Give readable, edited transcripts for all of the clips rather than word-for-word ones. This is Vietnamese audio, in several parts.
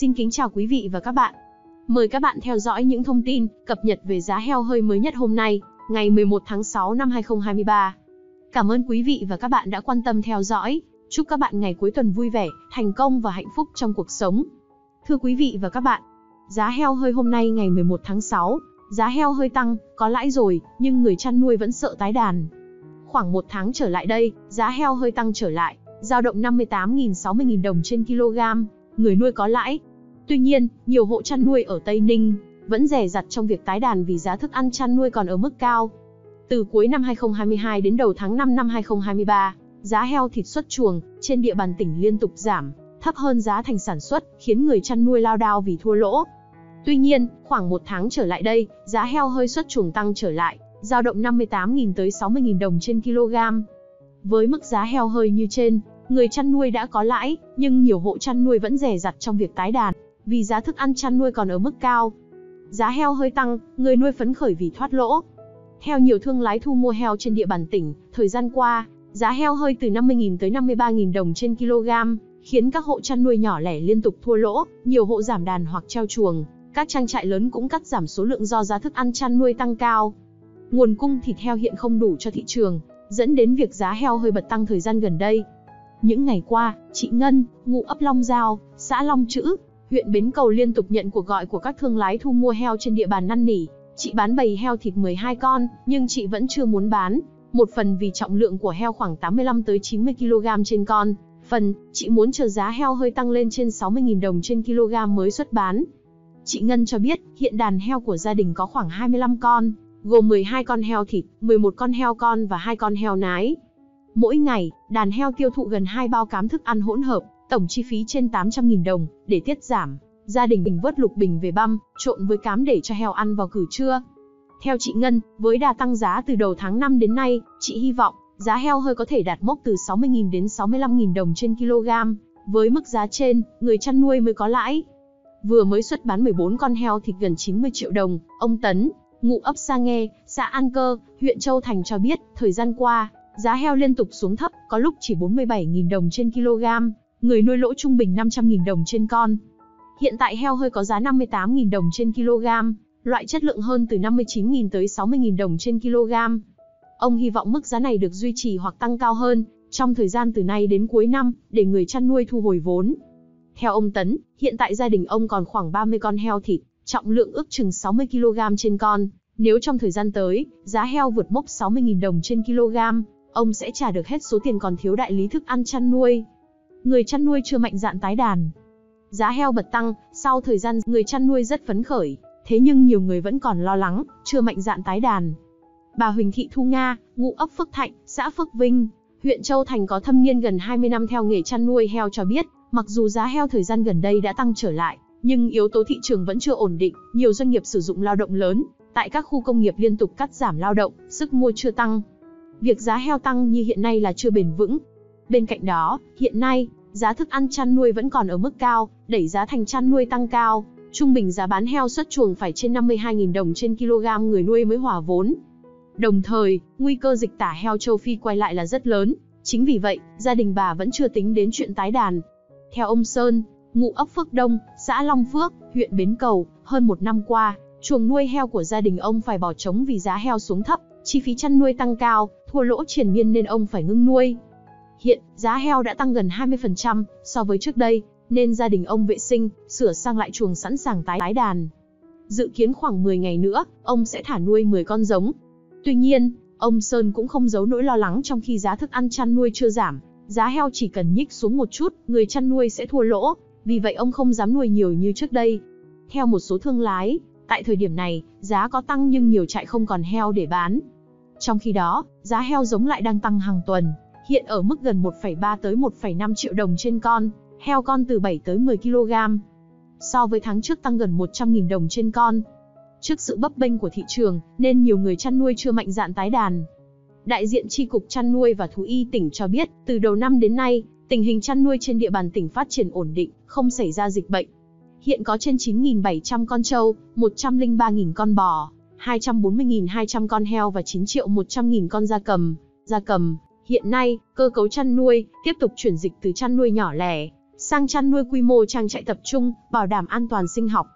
Xin kính chào quý vị và các bạn. Mời các bạn theo dõi những thông tin cập nhật về giá heo hơi mới nhất hôm nay, ngày 11 tháng 6 năm 2023. Cảm ơn quý vị và các bạn đã quan tâm theo dõi. Chúc các bạn ngày cuối tuần vui vẻ, thành công và hạnh phúc trong cuộc sống. Thưa quý vị và các bạn, giá heo hơi hôm nay ngày 11 tháng 6, giá heo hơi tăng, có lãi rồi, nhưng người chăn nuôi vẫn sợ tái đàn. Khoảng một tháng trở lại đây, giá heo hơi tăng trở lại, dao động 58.000-60.000 đồng trên kg, người nuôi có lãi. Tuy nhiên, nhiều hộ chăn nuôi ở Tây Ninh vẫn dè dặt trong việc tái đàn vì giá thức ăn chăn nuôi còn ở mức cao. Từ cuối năm 2022 đến đầu tháng 5 năm 2023, giá heo thịt xuất chuồng trên địa bàn tỉnh liên tục giảm, thấp hơn giá thành sản xuất, khiến người chăn nuôi lao đao vì thua lỗ. Tuy nhiên, khoảng một tháng trở lại đây, giá heo hơi xuất chuồng tăng trở lại, dao động 58.000 tới 60.000 đồng trên kg. Với mức giá heo hơi như trên, người chăn nuôi đã có lãi, nhưng nhiều hộ chăn nuôi vẫn dè dặt trong việc tái đàn, vì giá thức ăn chăn nuôi còn ở mức cao. Giá heo hơi tăng, người nuôi phấn khởi vì thoát lỗ. Theo nhiều thương lái thu mua heo trên địa bàn tỉnh, thời gian qua, giá heo hơi từ 50.000 tới 53.000 đồng trên kg, khiến các hộ chăn nuôi nhỏ lẻ liên tục thua lỗ, nhiều hộ giảm đàn hoặc treo chuồng. Các trang trại lớn cũng cắt giảm số lượng do giá thức ăn chăn nuôi tăng cao. Nguồn cung thịt heo hiện không đủ cho thị trường, dẫn đến việc giá heo hơi bật tăng thời gian gần đây. Những ngày qua, chị Ngân, ngụ ấp Long Giao, xã Long Chữ, huyện Bến Cầu liên tục nhận cuộc gọi của các thương lái thu mua heo trên địa bàn năn nỉ. Chị bán bầy heo thịt 12 con, nhưng chị vẫn chưa muốn bán. Một phần vì trọng lượng của heo khoảng 85-90 kg trên con. Phần, chị muốn chờ giá heo hơi tăng lên trên 60.000 đồng trên kg mới xuất bán. Chị Ngân cho biết, hiện đàn heo của gia đình có khoảng 25 con, gồm 12 con heo thịt, 11 con heo con và 2 con heo nái. Mỗi ngày, đàn heo tiêu thụ gần 2 bao cám thức ăn hỗn hợp, tổng chi phí trên 800.000 đồng. Để tiết giảm, gia đình mình vớt lục bình về băm, trộn với cám để cho heo ăn vào cử trưa. Theo chị Ngân, với đà tăng giá từ đầu tháng 5 đến nay, chị hy vọng giá heo hơi có thể đạt mốc từ 60.000 đến 65.000 đồng trên kg. Với mức giá trên, người chăn nuôi mới có lãi. Vừa mới xuất bán 14 con heo thịt gần 90 triệu đồng, ông Tấn, ngụ ấp Sa Nghe, xã An Cơ, huyện Châu Thành cho biết, thời gian qua, giá heo liên tục xuống thấp, có lúc chỉ 47.000 đồng trên kg, người nuôi lỗ trung bình 500.000 đồng trên con. Hiện tại heo hơi có giá 58.000 đồng trên kg, loại chất lượng hơn từ 59.000 tới 60.000 đồng trên kg. Ông hy vọng mức giá này được duy trì hoặc tăng cao hơn trong thời gian từ nay đến cuối năm để người chăn nuôi thu hồi vốn. Theo ông Tấn, hiện tại gia đình ông còn khoảng 30 con heo thịt, trọng lượng ước chừng 60 kg trên con. Nếu trong thời gian tới, giá heo vượt mốc 60.000 đồng trên kg, ông sẽ trả được hết số tiền còn thiếu đại lý thức ăn chăn nuôi. Người chăn nuôi chưa mạnh dạn tái đàn. Giá heo bật tăng, sau thời gian người chăn nuôi rất phấn khởi, thế nhưng nhiều người vẫn còn lo lắng, chưa mạnh dạn tái đàn. Bà Huỳnh Thị Thu Nga, ngụ ấp Phước Thạnh, xã Phước Vinh, huyện Châu Thành có thâm niên gần 20 năm theo nghề chăn nuôi heo cho biết, mặc dù giá heo thời gian gần đây đã tăng trở lại, nhưng yếu tố thị trường vẫn chưa ổn định, nhiều doanh nghiệp sử dụng lao động lớn, tại các khu công nghiệp liên tục cắt giảm lao động, sức mua chưa tăng. Việc giá heo tăng như hiện nay là chưa bền vững. Bên cạnh đó, hiện nay, giá thức ăn chăn nuôi vẫn còn ở mức cao, đẩy giá thành chăn nuôi tăng cao, trung bình giá bán heo xuất chuồng phải trên 52.000 đồng trên kg người nuôi mới hòa vốn. Đồng thời, nguy cơ dịch tả heo châu Phi quay lại là rất lớn, chính vì vậy, gia đình bà vẫn chưa tính đến chuyện tái đàn. Theo ông Sơn, ngụ ấp Phước Đông, xã Long Phước, huyện Bến Cầu, hơn một năm qua, chuồng nuôi heo của gia đình ông phải bỏ trống vì giá heo xuống thấp, chi phí chăn nuôi tăng cao, thua lỗ triền miên nên ông phải ngưng nuôi. Hiện, giá heo đã tăng gần 20% so với trước đây, nên gia đình ông vệ sinh, sửa sang lại chuồng sẵn sàng tái đàn. Dự kiến khoảng 10 ngày nữa, ông sẽ thả nuôi 10 con giống. Tuy nhiên, ông Sơn cũng không giấu nỗi lo lắng trong khi giá thức ăn chăn nuôi chưa giảm. Giá heo chỉ cần nhích xuống một chút, người chăn nuôi sẽ thua lỗ, vì vậy ông không dám nuôi nhiều như trước đây. Theo một số thương lái, tại thời điểm này, giá có tăng nhưng nhiều trại không còn heo để bán. Trong khi đó, giá heo giống lại đang tăng hàng tuần, hiện ở mức gần 1,3 tới 1,5 triệu đồng trên con, heo con từ 7 tới 10 kg. So với tháng trước tăng gần 100.000 đồng trên con. Trước sự bấp bênh của thị trường, nên nhiều người chăn nuôi chưa mạnh dạn tái đàn. Đại diện Chi cục Chăn nuôi và Thú y tỉnh cho biết, từ đầu năm đến nay, tình hình chăn nuôi trên địa bàn tỉnh phát triển ổn định, không xảy ra dịch bệnh. Hiện có trên 9.700 con trâu, 103.000 con bò, 240.200 con heo và 9.100.000 con gia cầm. Hiện nay, cơ cấu chăn nuôi tiếp tục chuyển dịch từ chăn nuôi nhỏ lẻ, sang chăn nuôi quy mô trang trại tập trung, bảo đảm an toàn sinh học.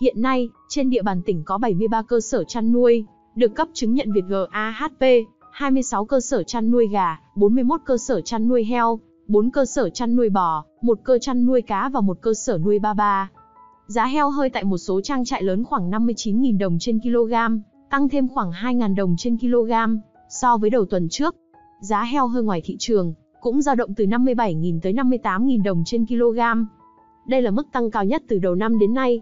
Hiện nay, trên địa bàn tỉnh có 73 cơ sở chăn nuôi, được cấp chứng nhận Việt GAHP, 26 cơ sở chăn nuôi gà, 41 cơ sở chăn nuôi heo, 4 cơ sở chăn nuôi bò, 1 cơ chăn nuôi cá và 1 cơ sở nuôi ba ba. Giá heo hơi tại một số trang trại lớn khoảng 59.000 đồng trên kg, tăng thêm khoảng 2.000 đồng trên kg so với đầu tuần trước. Giá heo hơi ngoài thị trường cũng dao động từ 57.000 tới 58.000 đồng trên kg. Đây là mức tăng cao nhất từ đầu năm đến nay.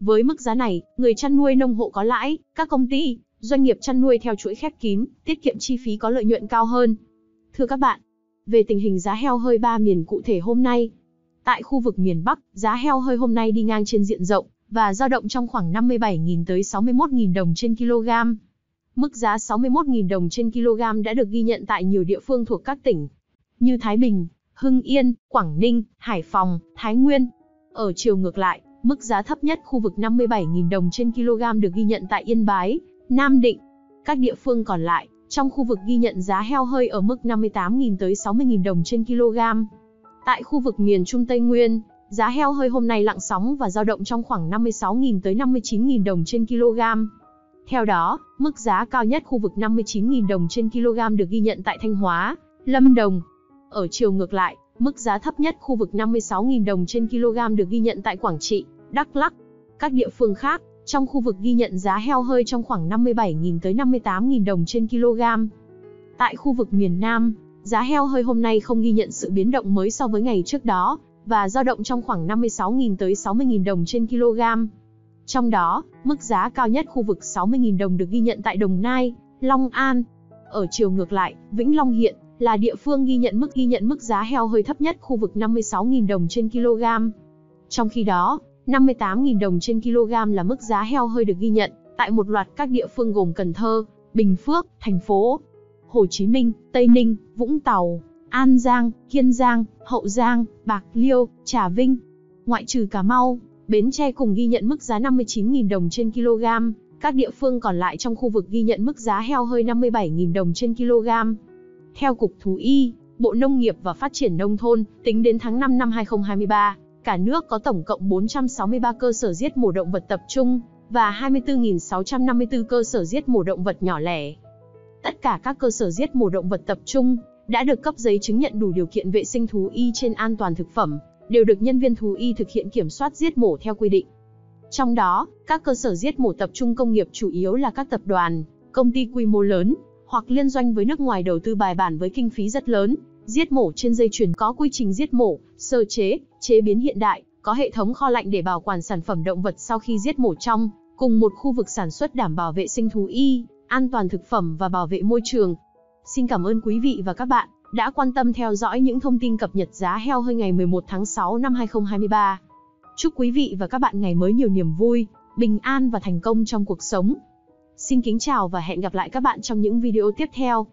Với mức giá này, người chăn nuôi nông hộ có lãi, các công ty, doanh nghiệp chăn nuôi theo chuỗi khép kín, tiết kiệm chi phí có lợi nhuận cao hơn. Thưa các bạn, về tình hình giá heo hơi ba miền cụ thể hôm nay. Tại khu vực miền Bắc, giá heo hơi hôm nay đi ngang trên diện rộng và dao động trong khoảng 57.000 tới 61.000 đồng trên kg. Mức giá 61.000 đồng trên kg đã được ghi nhận tại nhiều địa phương thuộc các tỉnh như Thái Bình, Hưng Yên, Quảng Ninh, Hải Phòng, Thái Nguyên. Ở chiều ngược lại, mức giá thấp nhất khu vực 57.000 đồng trên kg được ghi nhận tại Yên Bái, Nam Định. Các địa phương còn lại trong khu vực ghi nhận giá heo hơi ở mức 58.000 tới 60.000 đồng trên kg. Tại khu vực miền Trung Tây Nguyên, giá heo hơi hôm nay lặng sóng và dao động trong khoảng 56.000 tới 59.000 đồng trên kg. Theo đó, mức giá cao nhất khu vực 59.000 đồng trên kg được ghi nhận tại Thanh Hóa, Lâm Đồng. Ở chiều ngược lại, mức giá thấp nhất khu vực 56.000 đồng trên kg được ghi nhận tại Quảng Trị, Đắk Lắk. Các địa phương khác trong khu vực ghi nhận giá heo hơi trong khoảng 57.000 tới 58.000 đồng trên kg. Tại khu vực miền Nam, giá heo hơi hôm nay không ghi nhận sự biến động mới so với ngày trước đó và dao động trong khoảng 56.000 tới 60.000 đồng trên kg. Trong đó, mức giá cao nhất khu vực 60.000 đồng được ghi nhận tại Đồng Nai, Long An. Ở chiều ngược lại, Vĩnh Long hiện là địa phương ghi nhận mức giá heo hơi thấp nhất khu vực 56.000 đồng trên kg. Trong khi đó, 58.000 đồng trên kg là mức giá heo hơi được ghi nhận tại một loạt các địa phương gồm Cần Thơ, Bình Phước, thành phố Hồ Chí Minh, Tây Ninh, Vũng Tàu, An Giang, Kiên Giang, Hậu Giang, Bạc Liêu, Trà Vinh. Ngoại trừ Cà Mau, Bến Tre cùng ghi nhận mức giá 59.000 đồng trên kg. Các địa phương còn lại trong khu vực ghi nhận mức giá heo hơi 57.000 đồng trên kg. Theo Cục Thú y, Bộ Nông nghiệp và Phát triển Nông thôn, tính đến tháng 5 năm 2023, cả nước có tổng cộng 463 cơ sở giết mổ động vật tập trung và 24.654 cơ sở giết mổ động vật nhỏ lẻ. Tất cả các cơ sở giết mổ động vật tập trung đã được cấp giấy chứng nhận đủ điều kiện vệ sinh thú y trên an toàn thực phẩm, đều được nhân viên thú y thực hiện kiểm soát giết mổ theo quy định. Trong đó, các cơ sở giết mổ tập trung công nghiệp chủ yếu là các tập đoàn, công ty quy mô lớn hoặc liên doanh với nước ngoài đầu tư bài bản với kinh phí rất lớn, giết mổ trên dây chuyền có quy trình giết mổ, sơ chế, chế biến hiện đại, có hệ thống kho lạnh để bảo quản sản phẩm động vật sau khi giết mổ trong, cùng một khu vực sản xuất đảm bảo vệ sinh thú y, an toàn thực phẩm và bảo vệ môi trường. Xin cảm ơn quý vị và các bạn đã quan tâm theo dõi những thông tin cập nhật giá heo hơi ngày 11 tháng 6 năm 2023. Chúc quý vị và các bạn ngày mới nhiều niềm vui, bình an và thành công trong cuộc sống. Xin kính chào và hẹn gặp lại các bạn trong những video tiếp theo.